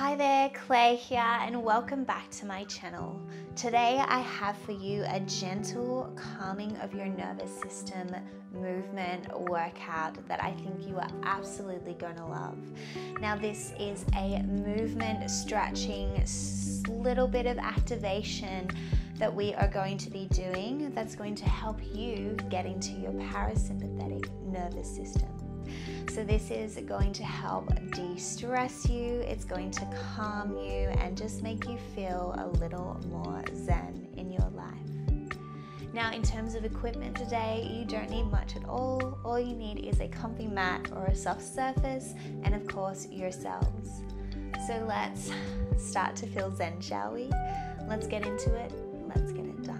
Hi there, Claire here and welcome back to my channel. Today I have for you a gentle calming of your nervous system movement workout that I think you are absolutely going to love. Now this is a movement stretching little bit of activation that we are going to be doing that's going to help you get into your parasympathetic nervous system. So this is going to help de-stress you, it's going to calm you and just make you feel a little more zen in your life. Now in terms of equipment today, you don't need much at all you need is a comfy mat or a soft surface and of course yourselves. So let's start to feel zen, shall we? Let's get into it, let's get it done.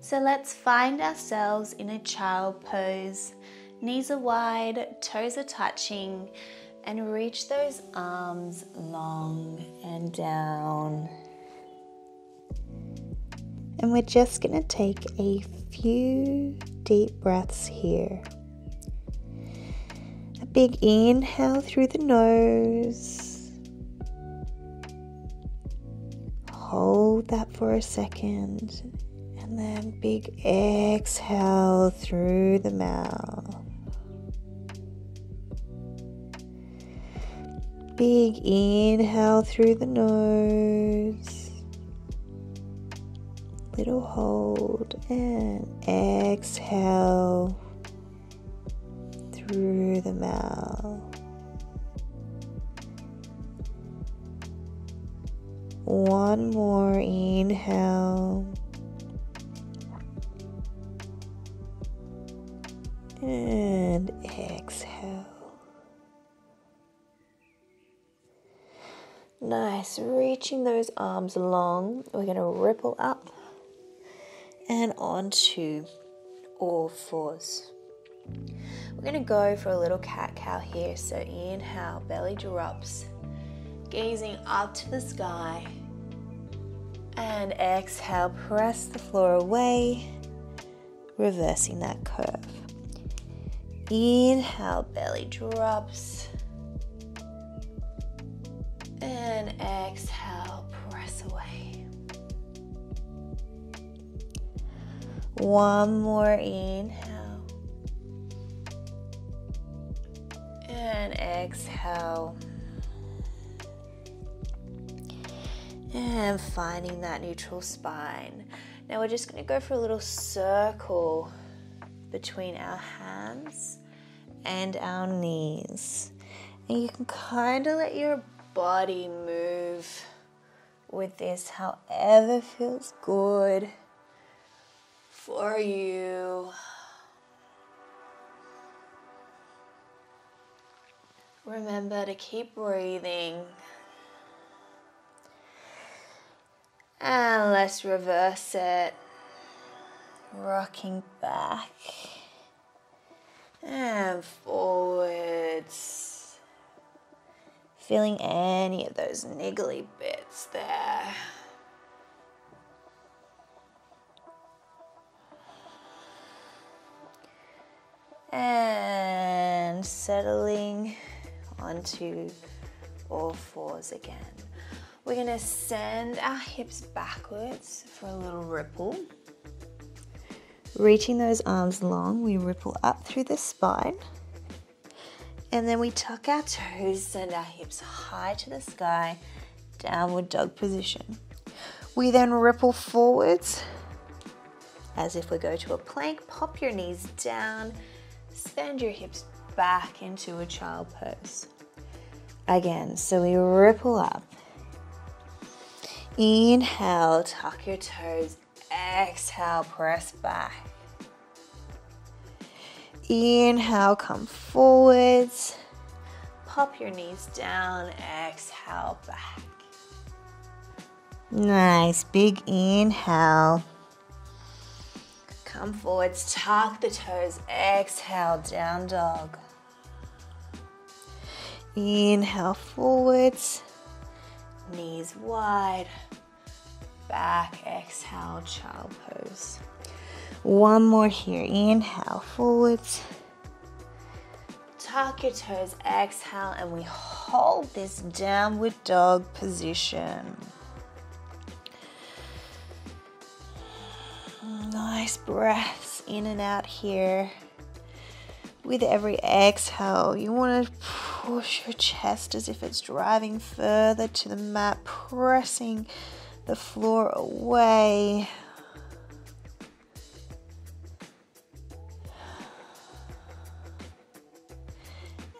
So let's find ourselves in a child pose. Knees are wide, toes are touching, and reach those arms long and down. And we're just going to take a few deep breaths here. A big inhale through the nose. Hold that for a second. And then big exhale through the mouth. Big inhale through the nose. Little hold and exhale through the mouth. One more inhale. And exhale. Nice, reaching those arms long. We're going to ripple up and onto all fours. We're going to go for a little cat-cow here. So inhale, belly drops, gazing up to the sky. And exhale, press the floor away, reversing that curve. Inhale, belly drops, and exhale, press away. One more inhale, and exhale, and finding that neutral spine. Now we're just going to go for a little circle between our hands and our knees. And you can kind of let your body move with this however feels good for you. Remember to keep breathing. And let's reverse it. Rocking back and forwards, feeling any of those niggly bits there. And settling onto all fours again. We're going to send our hips backwards for a little ripple. Reaching those arms long, we ripple up through the spine. And then we tuck our toes, send our hips high to the sky, downward dog position. We then ripple forwards as if we go to a plank, pop your knees down, send your hips back into a child pose. Again, so we ripple up. Inhale, tuck your toes. Exhale, press back. Inhale, come forwards. Pop your knees down. Exhale, back. Nice, big inhale. Come forwards, tuck the toes. Exhale, down dog. Inhale, forwards. Knees wide. Back, exhale, child pose. One more here. Inhale, forwards. tuck your toes, exhale, and we hold this downward dog position. Nice breaths in and out here. With every exhale, you want to push your chest as if it's driving further to the mat, pressing the floor away.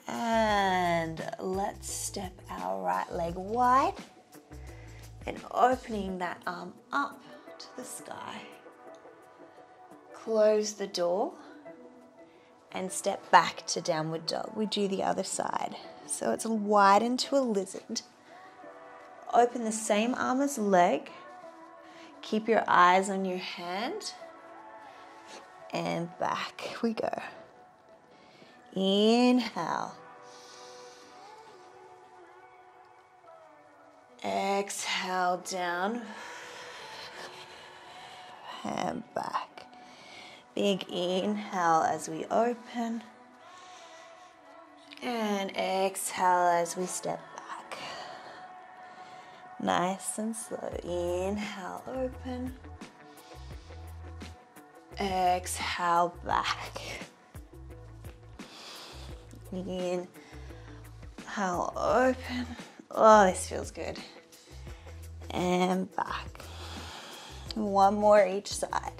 And let's step our right leg wide and opening that arm up to the sky. Close the door and step back to downward dog. We do the other side. So it's widened to a lizard. Open the same arm as leg. Keep your eyes on your hand. And back we go. Inhale. Exhale down. And back. Big inhale as we open, and exhale as we step back. Nice and slow. Inhale, open. Exhale, back. Inhale, open. Oh, this feels good. And back. One more each side.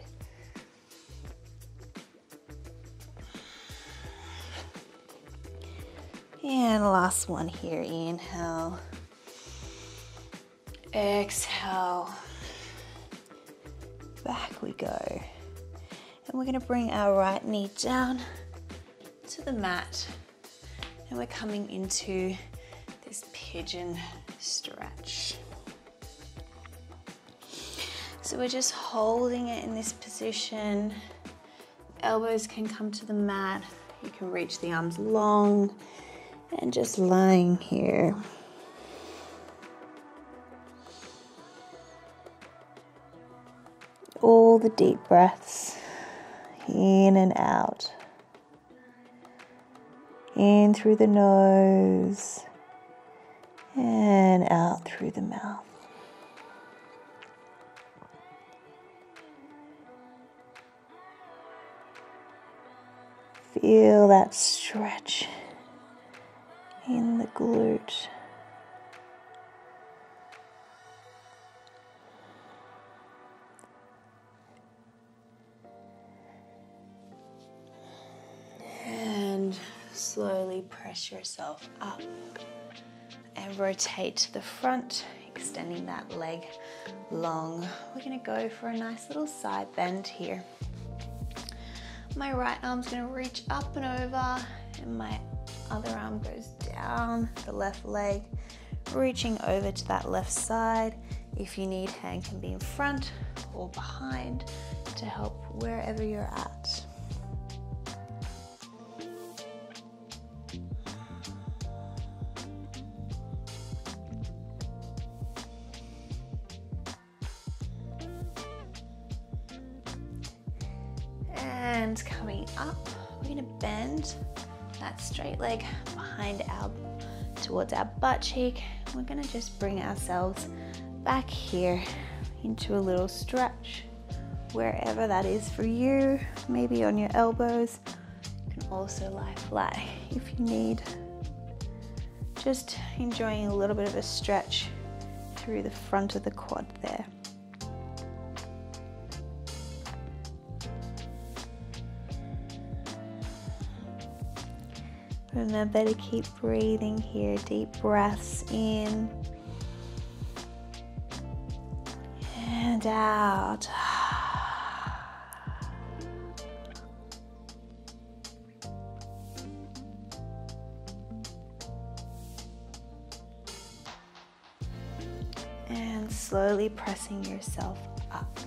And last one here, inhale, exhale, back we go. And we're gonna bring our right knee down to the mat. And we're coming into this pigeon stretch. So we're just holding it in this position. Elbows can come to the mat. You can reach the arms long. And just lying here. All the deep breaths in and out. In through the nose and out through the mouth. Feel that stretch in the glute. And slowly press yourself up and rotate to the front, extending that leg long. We're gonna go for a nice little side bend here. My right arm's gonna reach up and over, and my other arm goes down the left leg, reaching over to that left side. If you need, hand can be in front or behind to help wherever you're at. And coming up, we're going to bend that straight leg towards our butt cheek. We're gonna just bring ourselves back here into a little stretch, wherever that is for you, maybe on your elbows. You can also lie flat if you need. Just enjoying a little bit of a stretch through the front of the quad there. Remember to keep breathing here, deep breaths in and out. And slowly pressing yourself up.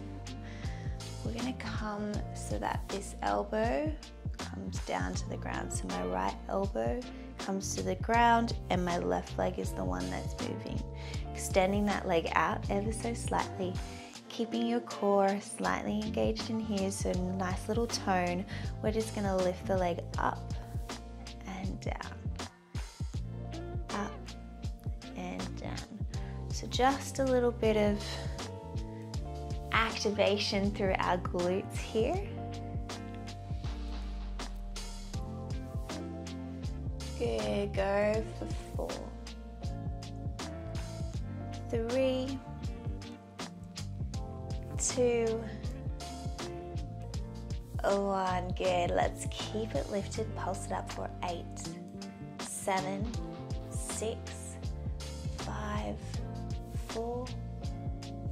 We're gonna come so that this elbow comes down to the ground. So my right elbow comes to the ground and my left leg is the one that's moving. Extending that leg out ever so slightly, keeping your core slightly engaged in here, so nice little tone. We're just gonna lift the leg up and down, up and down. So just a little bit of activation through our glutes here. Good, go for 4, 3, 2, 1, good. Let's keep it lifted, pulse it up for 8, 7, 6, 5, 4,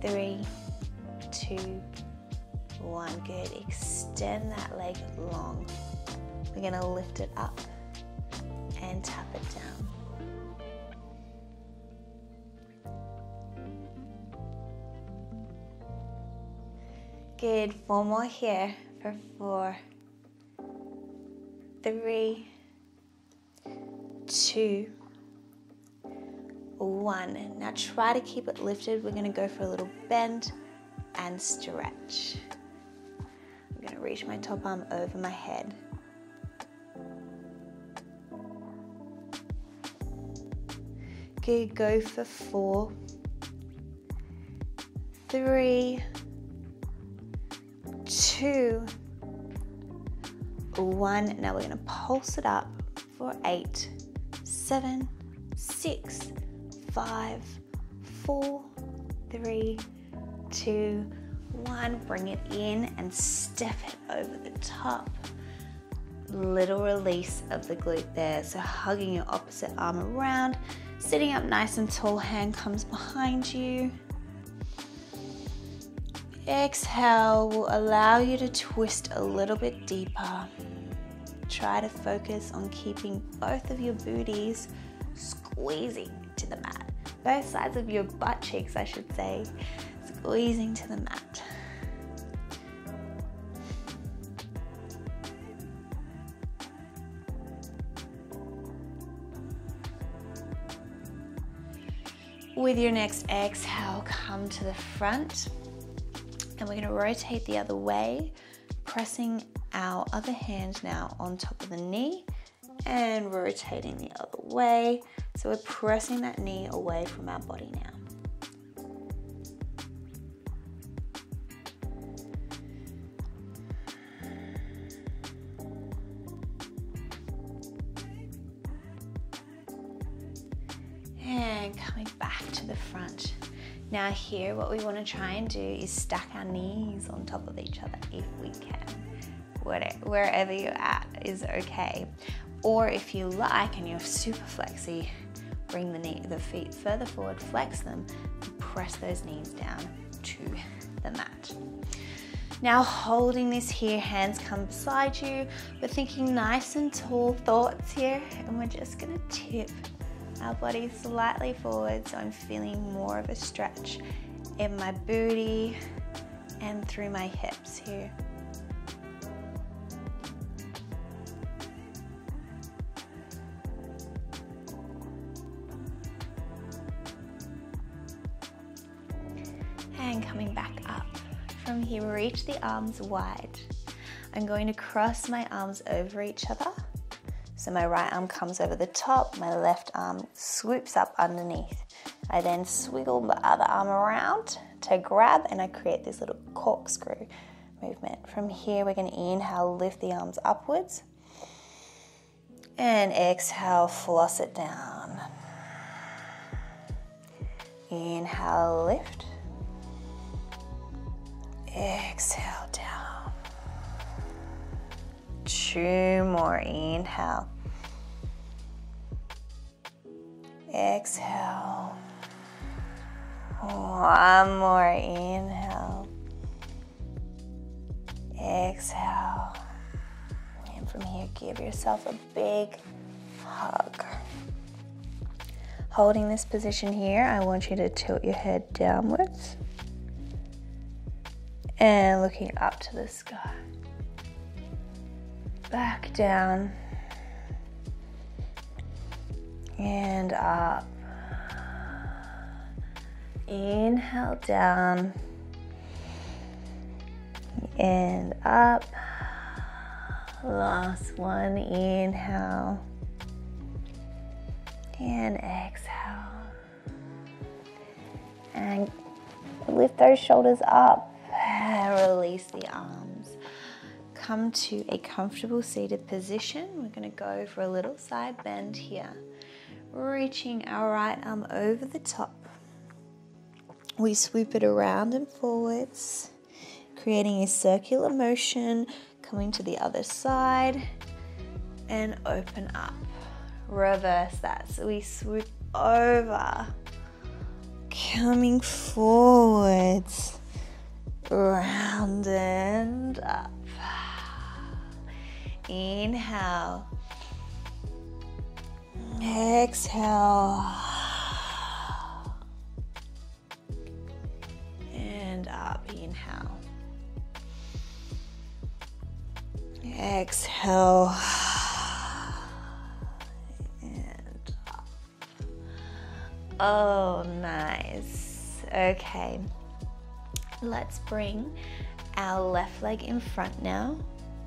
3, 2, 1, good. Extend that leg long. We're gonna lift it up and tap it down. Good, 4 more here for 4, 3, 2, 1. Now try to keep it lifted. We're gonna go for a little bend and stretch. I'm gonna reach my top arm over my head. Good, go for 4, 3, 2, 1. Now we're going to pulse it up for 8, 7, 6, 5, 4, 3, 2, 1. Bring it in and step it over the top. Little release of the glute there. So hugging your opposite arm around, sitting up nice and tall, hand comes behind you. Exhale will allow you to twist a little bit deeper. Try to focus on keeping both of your booties squeezing to the mat. Both sides of your butt cheeks, I should say, squeezing to the mat. With your next exhale, come to the front. And we're going to rotate the other way, pressing our other hand now on top of the knee and rotating the other way. So we're pressing that knee away from our body now. And coming back to the front. Now here, what we want to try and do is stack our knees on top of each other if we can. Wherever you're at is okay. Or if you like and you're super flexy, bring the feet further forward, flex them, and press those knees down to the mat. Now holding this here, hands come beside you. We're thinking nice and tall thoughts here, and we're just going to tip our body slightly forward, so I'm feeling more of a stretch in my booty and through my hips here. And coming back up. From here, reach the arms wide. I'm going to cross my arms over each other. So my right arm comes over the top, my left arm swoops up underneath. I then swiggle the other arm around to grab, and I create this little corkscrew movement. From here, we're going to inhale, lift the arms upwards, and exhale, floss it down. Inhale, lift, exhale, down. 2 more, inhale. Exhale. 1 more, inhale. Exhale. And from here, give yourself a big hug. Holding this position here, I want you to tilt your head downwards and looking up to the sky. Back down and up. Inhale, down and up. Last one, inhale and exhale. And lift those shoulders up, release the arms. Come to a comfortable seated position. We're going to go for a little side bend here, reaching our right arm over the top. We swoop it around and forwards, creating a circular motion, coming to the other side and open up. Reverse that. So we swoop over, coming forwards, round and up. Inhale, exhale, and up. Inhale, exhale, and up. Oh, nice. Okay, let's bring our left leg in front now,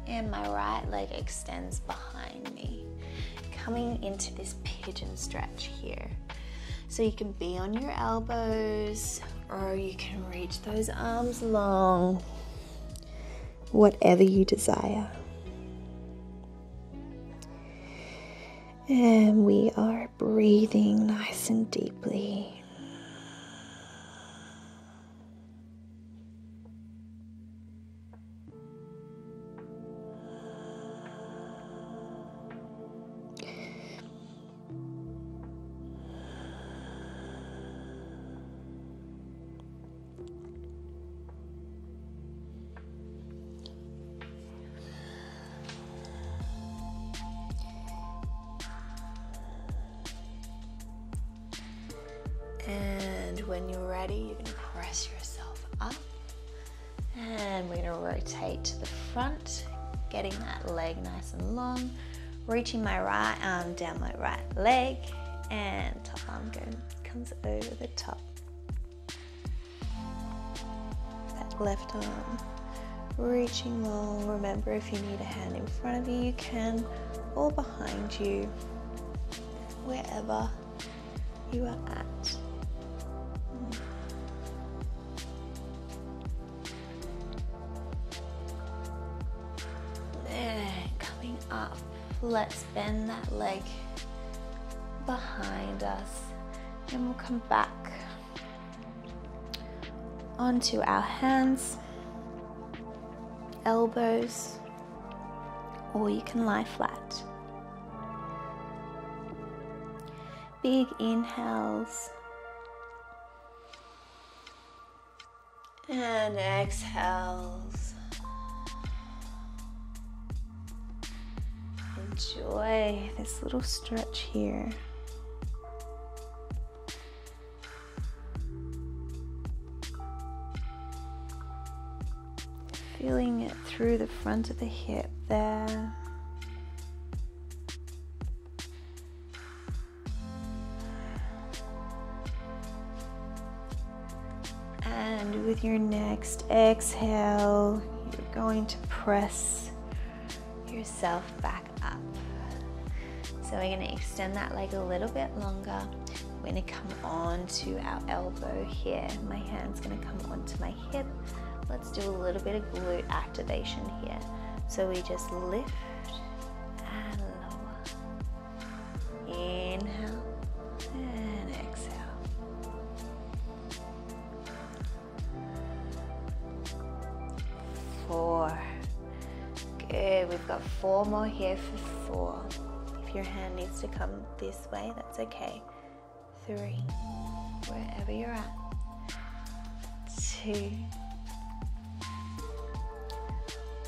and my right leg extends behind me, coming into this pigeon stretch here. So you can be on your elbows, or you can reach those arms long, whatever you desire. And we are breathing nice and deeply. And when you're ready, you're going to press yourself up, and we're going to rotate to the front, getting that leg nice and long, reaching my right arm down my right leg, and top arm comes over the top. That left arm reaching long. Remember, if you need a hand in front of you, you can, or behind you, wherever you are at. Up. Let's bend that leg behind us, and we'll come back onto our hands, elbows, or you can lie flat. Big inhales and exhales. Enjoy this little stretch here. Feeling it through the front of the hip there. And with your next exhale, you're going to press yourself back up. So we're going to extend that leg a little bit longer. We're going to come on to our elbow here. My hand's going to come onto my hip. Let's do a little bit of glute activation here. So we just lift and lower. Inhale and exhale. 4. Good, we've got 4 more here for 4. If your hand needs to come this way, that's okay. 3, wherever you're at. 2,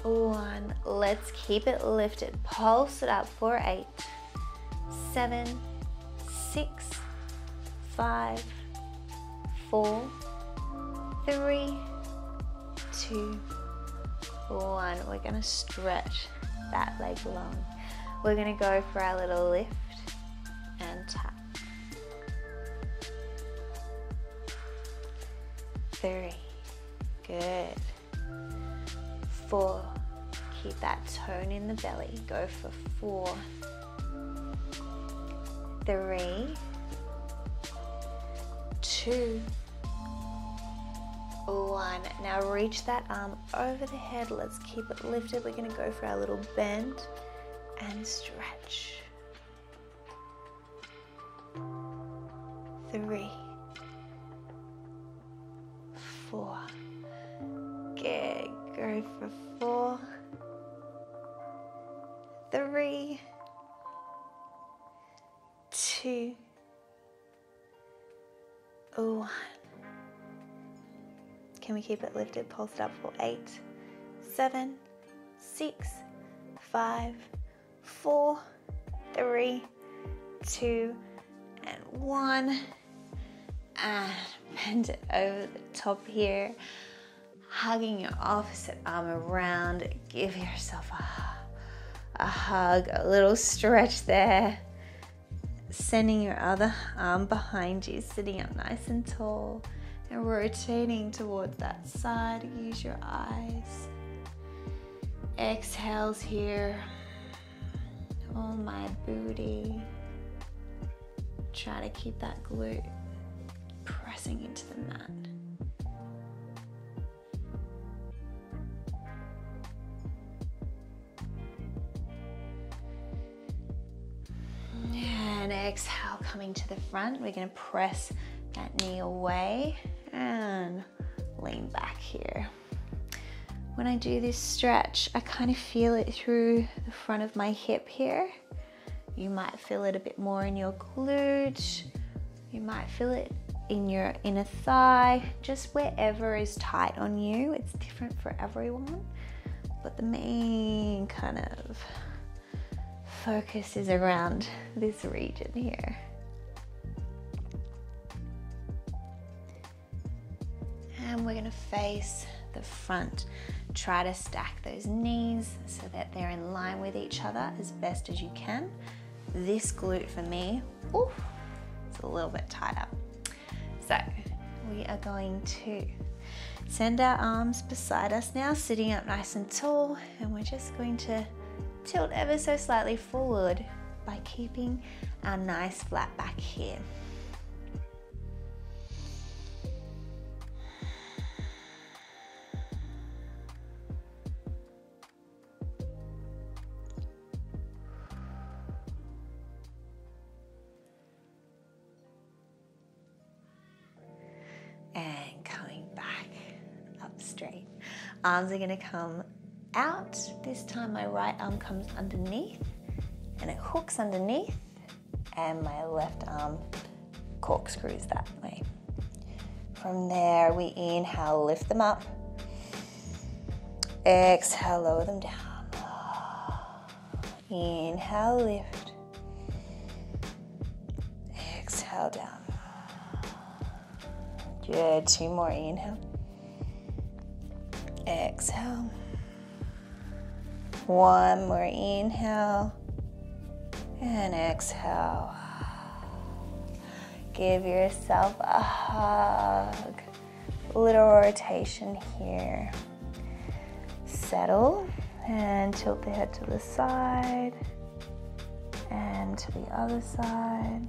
1, let's keep it lifted. Pulse it up for 8, 7, 6, 5, 4, 3, 2, 1. We're gonna stretch that leg long. We're gonna go for our little lift and tap. 3, good. 4, keep that tone in the belly. Go for 4 3, 2, 1. Now reach that arm over the head. Let's keep it lifted. We're going to go for our little bend and stretch. 3, 4. Good. Go for 4, 3, 2, 1. Can we keep it lifted? Pulse it up for 8, 7, 6, 5, 4, 3, 2, and 1. And bend it over the top here, hugging your opposite arm around. Give yourself a hug, a little stretch there. Sending your other arm behind you, sitting up nice and tall and rotating towards that side. Use your eyes. Exhales here. Oh, my booty. Try to keep that glute pressing into the mat. And exhale, coming to the front. We're going to press that knee away and lean back here. When I do this stretch, I kind of feel it through the front of my hip here. You might feel it a bit more in your glute. You might feel it in your inner thigh, just wherever is tight on you. It's different for everyone, but the main kind of focus is around this region here. And we're going to face the front. Try to stack those knees so that they're in line with each other as best as you can. This glute for me, ooh, it's a little bit tighter. So we are going to send our arms beside us now, sitting up nice and tall, and we're just going to tilt ever so slightly forward by keeping our nice flat back here. And coming back up straight. Arms are going to come out. This time my right arm comes underneath and it hooks underneath, and my left arm corkscrews that way. From there we inhale, lift them up. Exhale, lower them down. Inhale, lift. Exhale, down. Good, 2 more. Inhale. Exhale. 1 more. Inhale and exhale. Give yourself a hug. Little rotation here. Settle and tilt the head to the side and to the other side.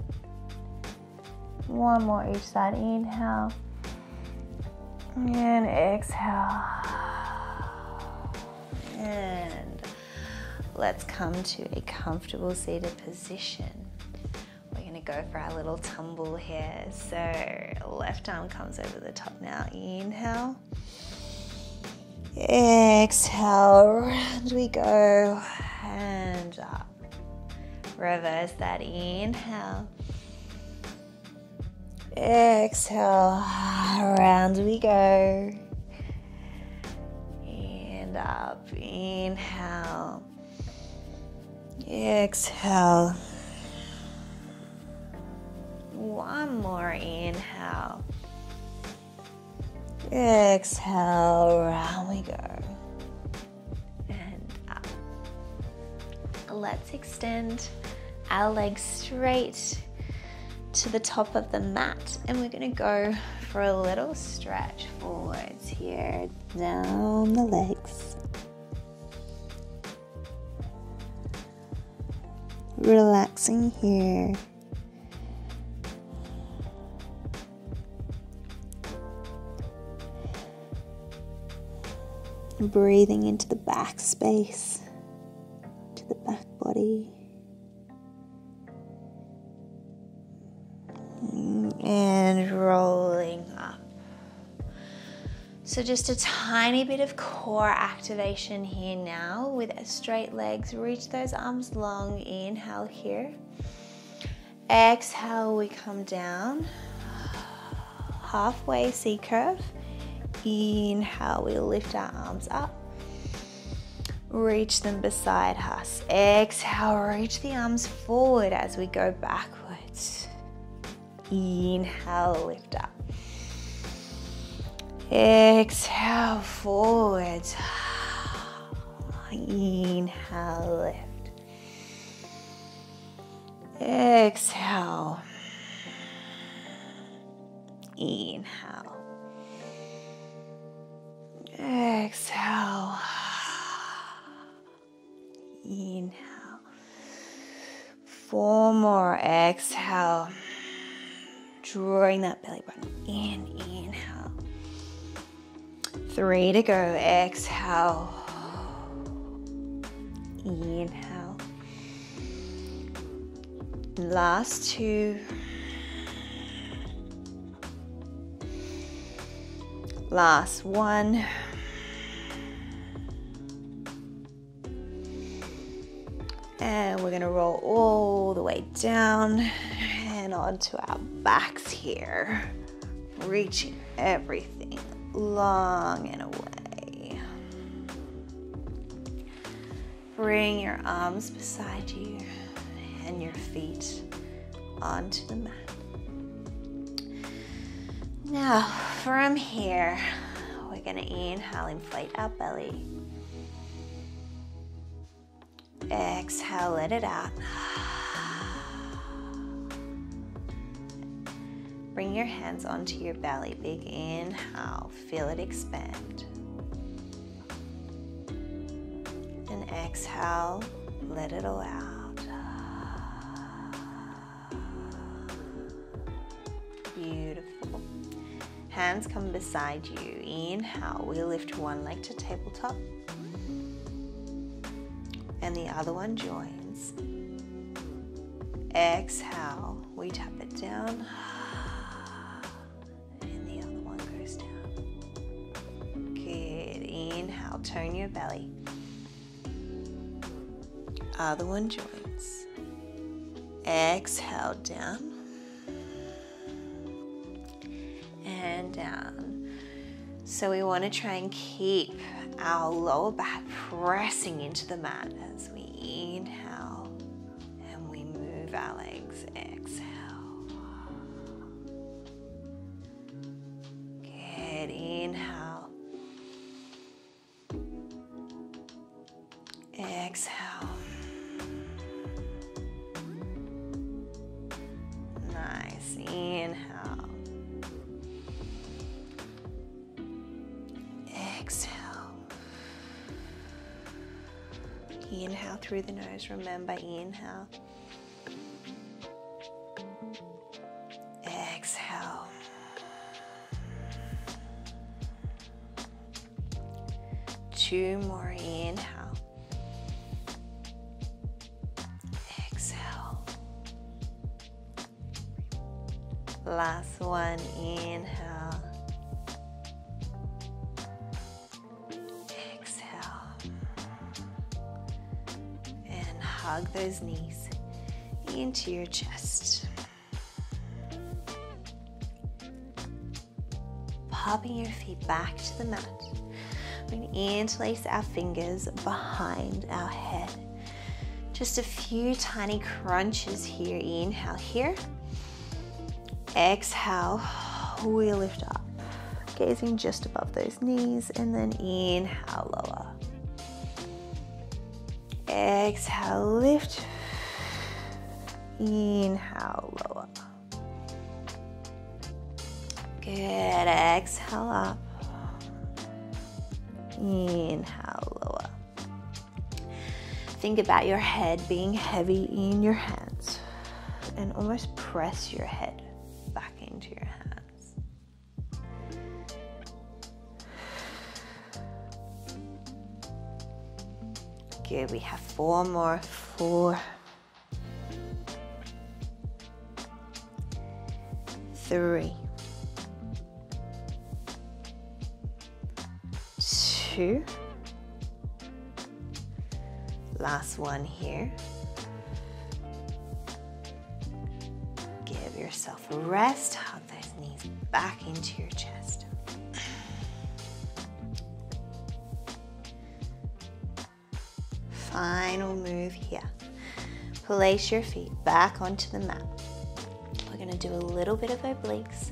1 more each side. Inhale and exhale. And let's come to a comfortable seated position. We're going to go for our little tumble here. So left arm comes over the top now. Inhale. Exhale. Round we go. And up. Reverse that. Inhale. Exhale. Round we go. And up. Inhale. Exhale. 1 more. Inhale. Exhale. Round we go. And up. Let's extend our legs straight to the top of the mat, and we're going to go for a little stretch forwards here, down the legs. Relaxing here. And breathing into the back space, to the back body. And rolling up. So just a tiny bit of core activation here now with straight legs. Reach those arms long, inhale here. Exhale, we come down. Halfway C curve. Inhale, we lift our arms up. Reach them beside us. Exhale, reach the arms forward as we go backwards. Inhale, lift up. Exhale, forwards. Inhale, lift. Exhale. Inhale. Exhale. Inhale. 4 more. Exhale. Drawing that belly button in. Inhale. 3 to go. Exhale. Inhale. Last 2. Last 1. And we're gonna roll all the way down and onto our backs here. Reaching everything long and away. Bring your arms beside you and your feet onto the mat. Now from here, we're gonna inhale, inflate our belly. Exhale, let it out. Bring your hands onto your belly. Big inhale, feel it expand. And exhale, let it all out. Beautiful. Hands come beside you. Inhale, we lift one leg to tabletop. And the other one joins. Exhale, we tap it down. Tone your belly. Other one joins. Exhale, down. And down. So we want to try and keep our lower back pressing into the mat as we inhale and we move our legs. Exhale. Good. Inhale. Exhale. Nice. Inhale. Exhale. Inhale through the nose. Remember, inhale. Exhale. Two more. Inhale. Last one, inhale. Exhale. And hug those knees into your chest. Popping your feet back to the mat. We're going to interlace our fingers behind our head. Just a few tiny crunches here. Inhale here. Exhale, we lift up, gazing just above those knees, and then inhale, lower. Exhale, lift. Inhale, lower. Good. Exhale, up. Inhale, lower. Think about your head being heavy in your hands and almost press your head back into your hands. Good, we have four more, four, three, two, last one here. Give yourself a rest, hug those knees back into your chest. Final move here. Place your feet back onto the mat. We're gonna do a little bit of obliques.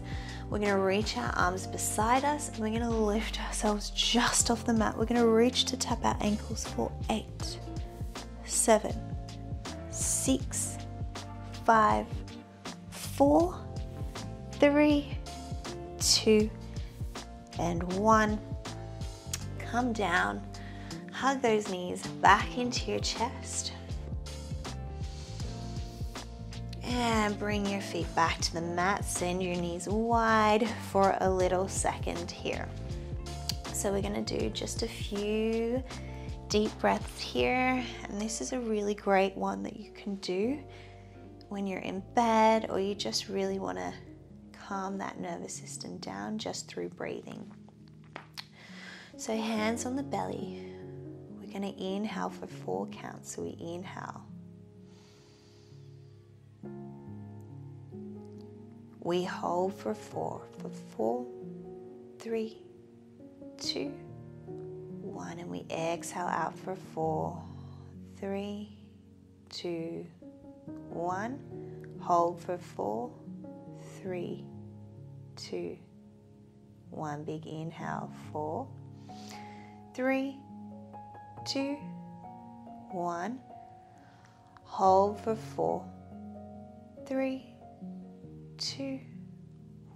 We're gonna reach our arms beside us and we're gonna lift ourselves just off the mat. We're gonna reach to tap our ankles for 8, 7, 6, 5, 4, 3, 2, and 1. Come down. Hug those knees back into your chest. And bring your feet back to the mat. Send your knees wide for a little second here. So we're gonna do just a few deep breaths here. And this is a really great one that you can do when you're in bed or you just really wanna calm that nervous system down just through breathing. So hands on the belly. We're going to inhale for 4 counts. So we inhale. We hold for 4. For 4, 3, 2, 1. And we exhale out for 4, 3, 2, 1. Hold for 4, 3, 2, 1. Big inhale. 4, 3, 2, 1. Hold for 4, 3, 2,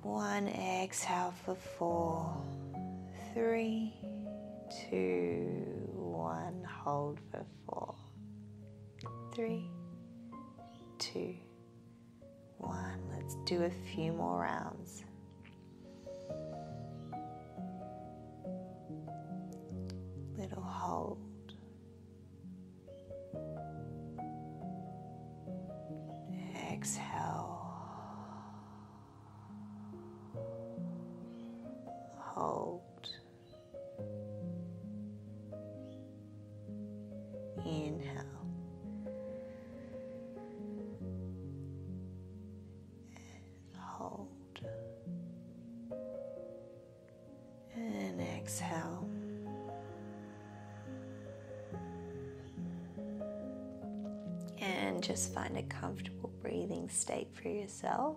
1. Exhale for 4, 3, 2, 1. Hold for 4, 3, 2, 1. Let's do a few more rounds. Little hold. Exhale, hold, inhale, and hold, and exhale. And just find a comfortable breathing state for yourself.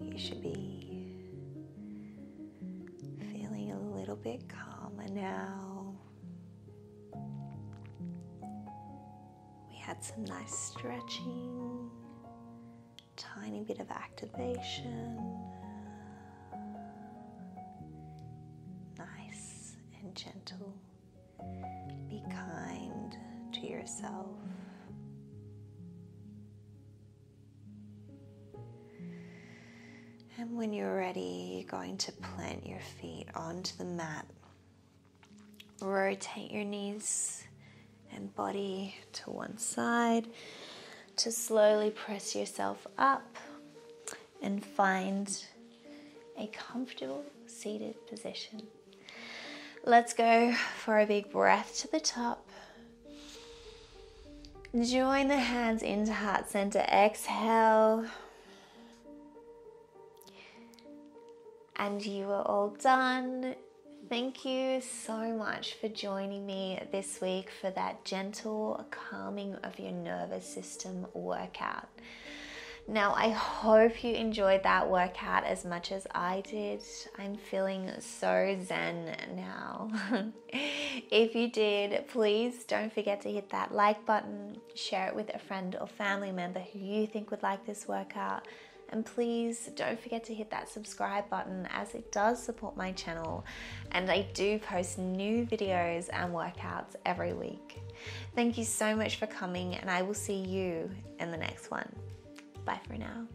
You should be feeling a little bit calmer now. We had some nice stretching, tiny bit of activation, nice and gentle. Be kind to yourself. And when you're ready, you're going to plant your feet onto the mat. Rotate your knees and body to one side to slowly press yourself up and find a comfortable seated position. Let's go for a big breath to the top. Join the hands into heart center. Exhale. And you are all done. Thank you so much for joining me this week for that gentle calming of your nervous system workout. Now, I hope you enjoyed that workout as much as I did. I'm feeling so zen now. If you did, please don't forget to hit that like button, share it with a friend or family member who you think would like this workout, And please don't forget to hit that subscribe button, as it does support my channel, and I do post new videos and workouts every week. Thank you so much for coming, and I will see you in the next one. Bye for now.